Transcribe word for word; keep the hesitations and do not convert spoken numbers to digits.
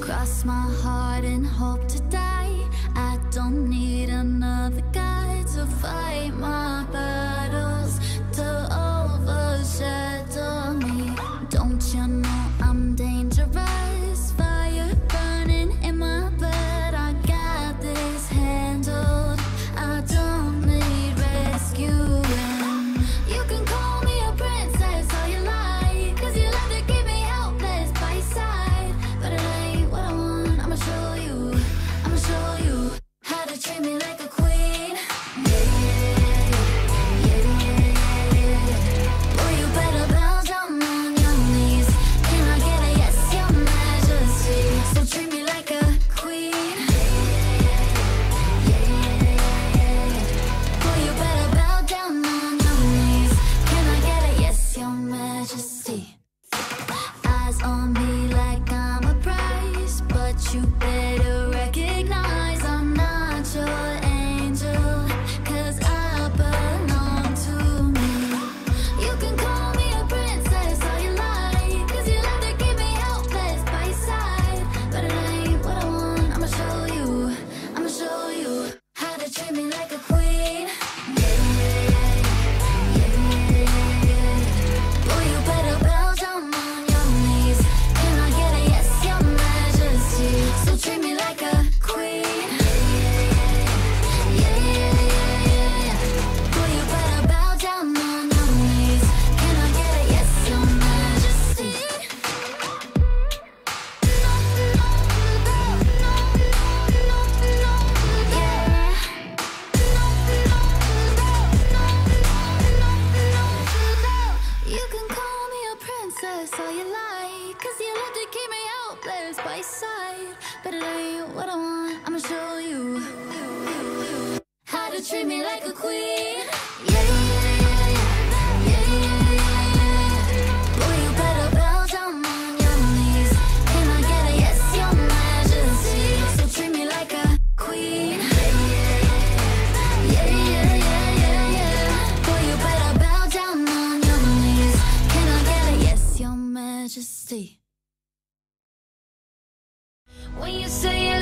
Cross my heart and hope to die. I don't need another guy to fight my battles, to overshadow me. Don't you know I'm dangerous? Fire burning in my blood. I got this handled. I don't need rescuing. You can call me a princess all you like, cause you love to keep me helpless by your side. But it ain't what I want. I'ma show you, I'ma show you how to treat me like a queen. All you like, cause you love to keep me helpless by your side. But it ain't what I want. I'ma show you how to treat me like a queen. Yeah, yeah, yeah, yeah, yeah, yeah, yeah, yeah. Boy, you better bow down on your knees. Can I get a yes, your majesty? So treat me like a queen. Yeah, yeah, yeah, yeah, yeah, yeah, yeah. Boy, you better bow down on your knees. Can I get a yes, your majesty? When you say